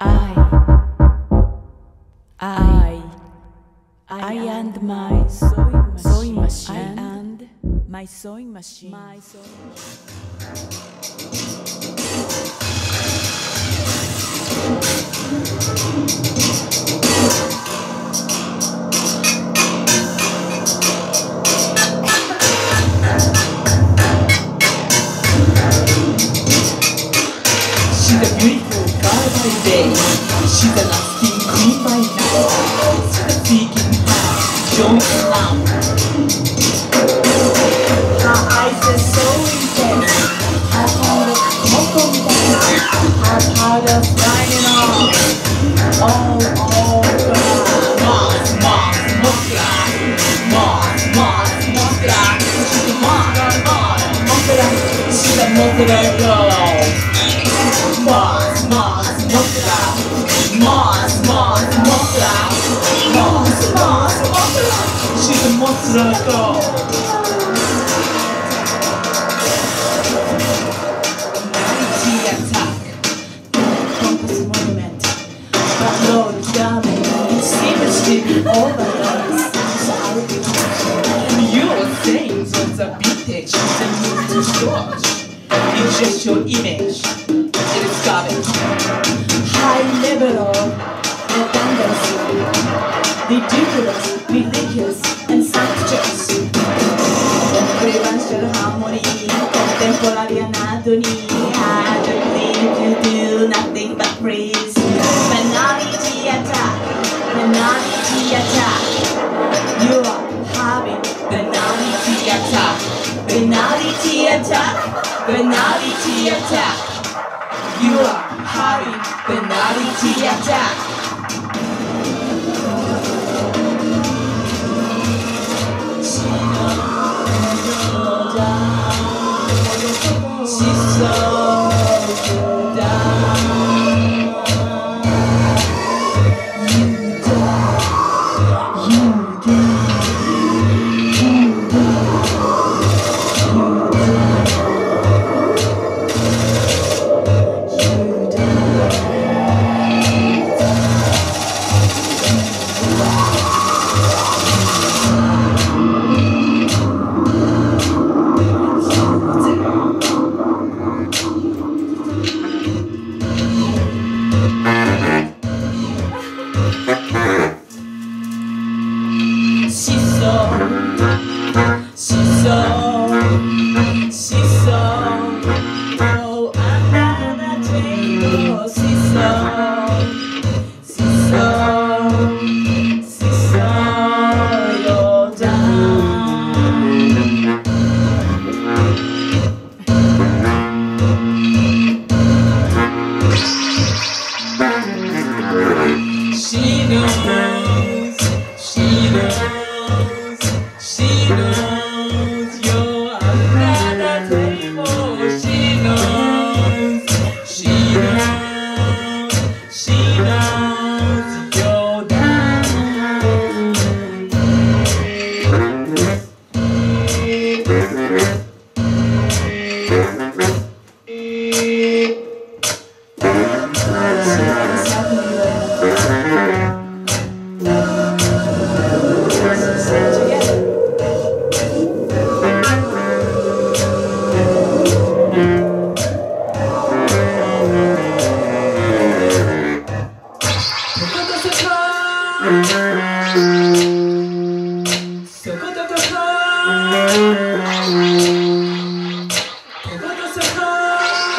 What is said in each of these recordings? I and my sewing machine. I and my sewing machine. My sewing machine. She's a beautiful girl by day, she's a nasty queen by night. She's a seeking heart, joking out. Her eyes are so intense, her heart is broken down, her heart is shining on. Oh, Mars, Mars, Mokla, Mars, Mars, Mokla. She's a Mars, Mars, Mokla. She's a Mokla girl. Mars, Mars, Mokla. Mars, Mars, Mokla. Mars, Mars, Mokla. She's a Mokla girl. Mighty attack, compass monument. But Lord, darling, it seems she be overlooked. So I will be happy. You are saying what's a vintage, and you're too short. It's just your image. It is garbage. High level of redundancy, ridiculous, ridiculous, and sumptuous. Prevention harmony, contemporary anatomy. I don't think you do nothing but praise. Menality attack, menality attack. You are having menality attack, menality attack, menality attack. You are having penalty attack. She's so down. You down. You down.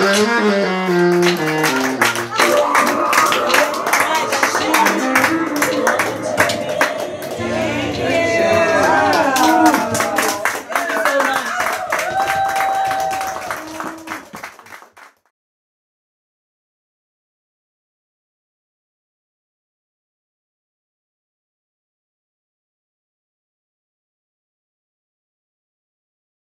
You down. You down.